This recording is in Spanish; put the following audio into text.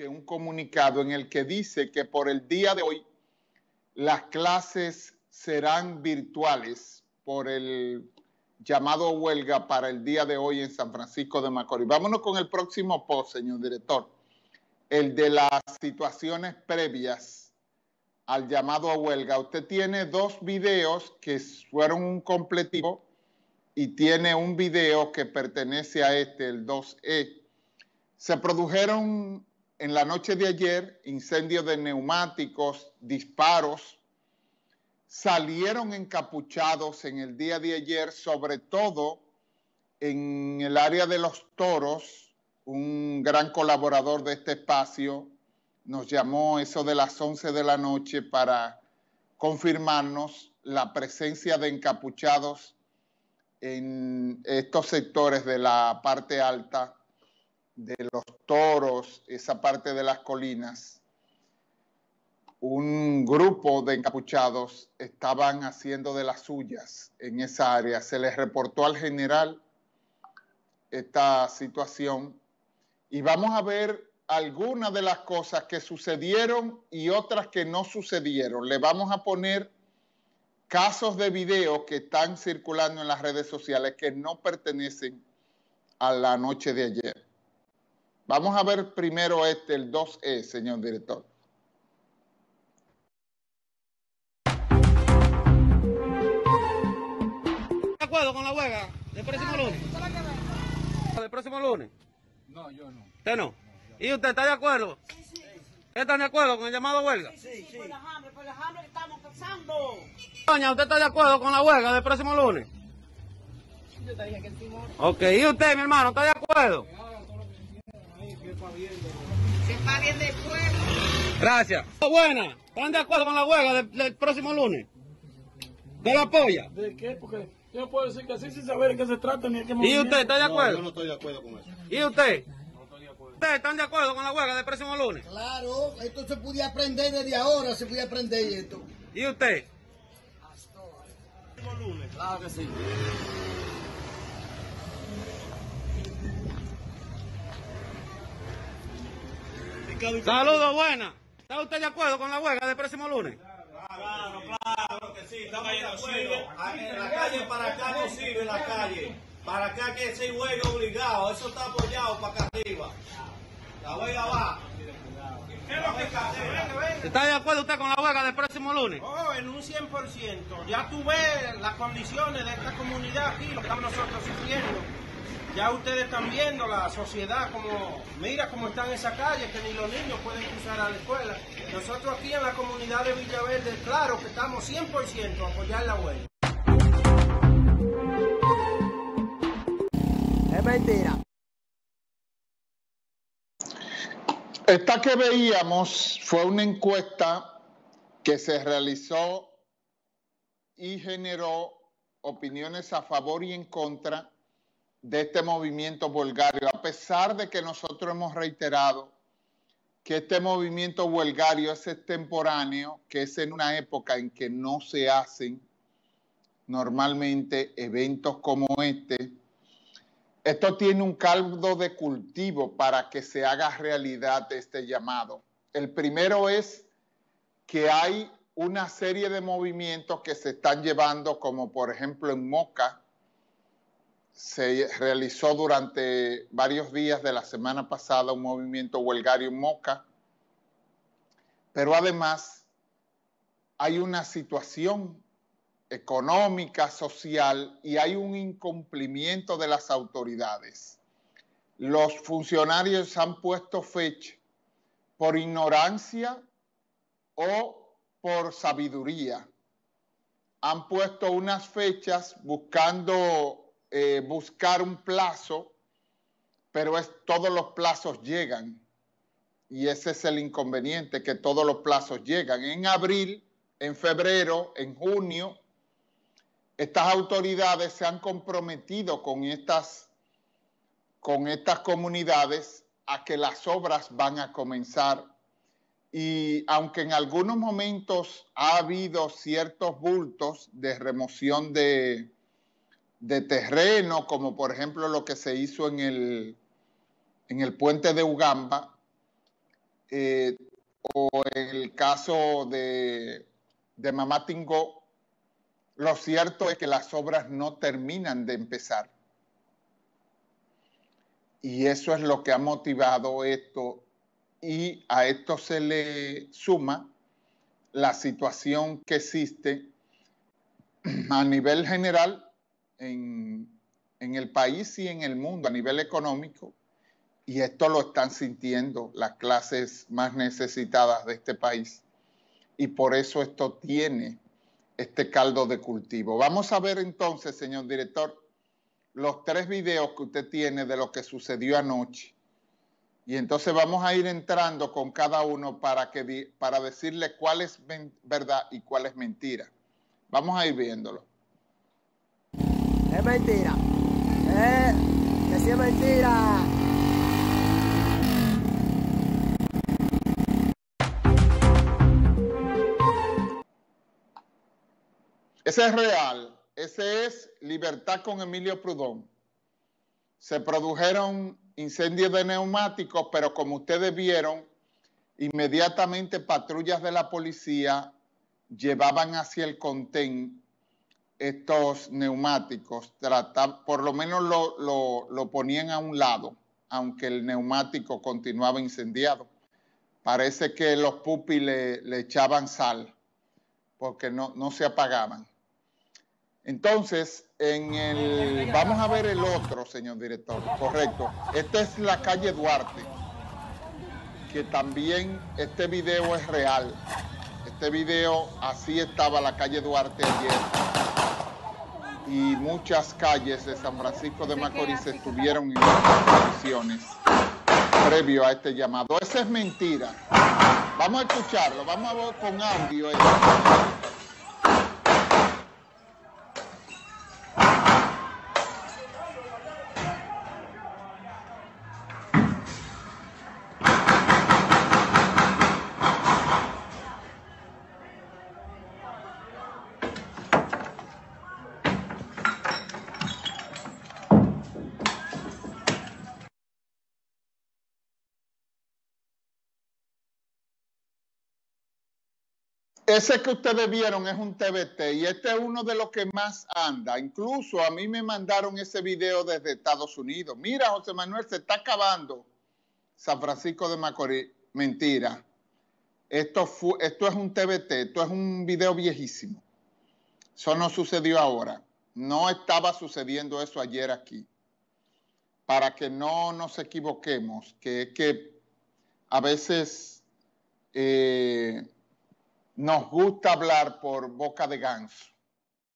un comunicado en el que dice que por el día de hoy las clases serán virtuales por el llamado huelga para el día de hoy en San Francisco de Macorís. Vámonos con el próximo post, señor director, el de las situaciones previas al llamado a huelga. Usted tiene dos videos que fueron un completivo y tiene un video que pertenece a este, el 2E. Se produjeron en la noche de ayer incendios de neumáticos, disparos. Salieron encapuchados en el día de ayer, sobre todo en el área de Los Toros. Un gran colaborador de este espacio nos llamó eso de las 11 de la noche para confirmarnos la presencia de encapuchados en estos sectores de la parte alta de Los Toros, esa parte de las colinas. Un grupo de encapuchados estaban haciendo de las suyas en esa área. Se les reportó al general esta situación. Y vamos a ver algunas de las cosas que sucedieron y otras que no sucedieron. Le vamos a poner casos de video que están circulando en las redes sociales que no pertenecen a la noche de ayer. Vamos a ver primero este, el 2E, señor director. ¿De acuerdo con la huelga del próximo lunes? ¿Del próximo lunes? No, yo no. ¿Usted no? No, yo. ¿Y usted está de acuerdo? Sí, sí. ¿Están de acuerdo con el llamado a huelga? Sí, sí, sí. Por la hambre que estamos pasando. Doña, ¿usted está de acuerdo con la huelga del próximo lunes? Yo te dije que sí, no. Ok, ¿y usted, mi hermano, está de acuerdo? Se está bien del pueblo. Gracias. Buena, ¿están de acuerdo con la huelga del próximo lunes? ¿De la polla? ¿De qué? Porque yo puedo decir que sí sin saber de qué se trata ni de qué movimiento. ¿Y usted está de acuerdo? No, yo no estoy de acuerdo con eso. ¿Y usted? No estoy de acuerdo. ¿Ustedes están de acuerdo con la huelga del próximo lunes? Claro, esto se podía aprender desde ahora, se podía aprender esto. ¿Y usted? Hasta el próximo lunes. Claro que sí. Saludos, buenas. ¿Está usted de acuerdo con la huelga del próximo lunes? Claro que sí, estamos de acuerdo. La calle para acá no sirve, la calle. Para acá que se huelga obligado, eso está apoyado para acá arriba. La huelga va. ¿Está de acuerdo usted con la huelga del próximo lunes? Oh, en un 100%. Ya tú ves las condiciones de esta comunidad aquí, lo que estamos nosotros sufriendo. Ya ustedes están viendo la sociedad como, mira cómo están esas calles, que ni los niños pueden cruzar a la escuela. Nosotros aquí en la comunidad de Villaverde, claro que estamos 100% a apoyar la huelga. Es mentira. Esta que veíamos fue una encuesta que se realizó y generó opiniones a favor y en contra de este movimiento huelgario, a pesar de que nosotros hemos reiterado que este movimiento huelgario es extemporáneo, que es en una época en que no se hacen normalmente eventos como este. Esto tiene un caldo de cultivo para que se haga realidad este llamado. El primero es que hay una serie de movimientos que se están llevando, como por ejemplo en Moca, se realizó durante varios días de la semana pasada un movimiento huelgario en Moca, pero además hay una situación económica, social, y hay un incumplimiento de las autoridades. Los funcionarios han puesto fecha por ignorancia o por sabiduría. Han puesto unas fechas buscando buscar un plazo, pero todos los plazos llegan, y ese es el inconveniente, que todos los plazos llegan. En abril, en febrero, en junio, estas autoridades se han comprometido con estas comunidades a que las obras van a comenzar, y aunque en algunos momentos ha habido ciertos bultos de remoción de terreno, como por ejemplo lo que se hizo en el puente de Ugamba, o el caso de Mamá Tingó, lo cierto es que las obras no terminan de empezar. Y eso es lo que ha motivado esto. Y a esto se le suma la situación que existe a nivel general en el país y en el mundo, a nivel económico, y esto lo están sintiendo las clases más necesitadas de este país. Y por eso esto tiene este caldo de cultivo. Vamos a ver entonces, señor director, los 3 videos que usted tiene de lo que sucedió anoche. Y entonces vamos a ir entrando con cada uno para decirle cuál es verdad y cuál es mentira. Vamos a ir viéndolo. Es mentira. Que sí es mentira. Ese es real. Ese es Libertad con Emilio Prudón. Se produjeron incendios de neumáticos, pero como ustedes vieron, inmediatamente patrullas de la policía llevaban hacia el contén estos neumáticos. Por lo menos lo ponían a un lado, aunque el neumático continuaba incendiado. Parece que los pupis le echaban sal, porque no se apagaban. Entonces, vamos a ver el otro, señor director, correcto. Esta es la calle Duarte, que también este video es real. Este video, así estaba la calle Duarte ayer. Y muchas calles de San Francisco de Macorís estuvieron en estas condiciones previo a este llamado. Esa es mentira. Vamos a escucharlo, vamos a ver con audio esto. Ese que ustedes vieron es un TBT y este es uno de los que más anda. Incluso a mí me mandaron ese video desde Estados Unidos. Mira, José Manuel, se está acabando San Francisco de Macorís. Mentira. Esto es un TBT, esto es un video viejísimo. Eso no sucedió ahora. No estaba sucediendo eso ayer aquí. Para que no nos equivoquemos, que es que a veces nos gusta hablar por boca de ganso.